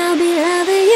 I'll be loving you.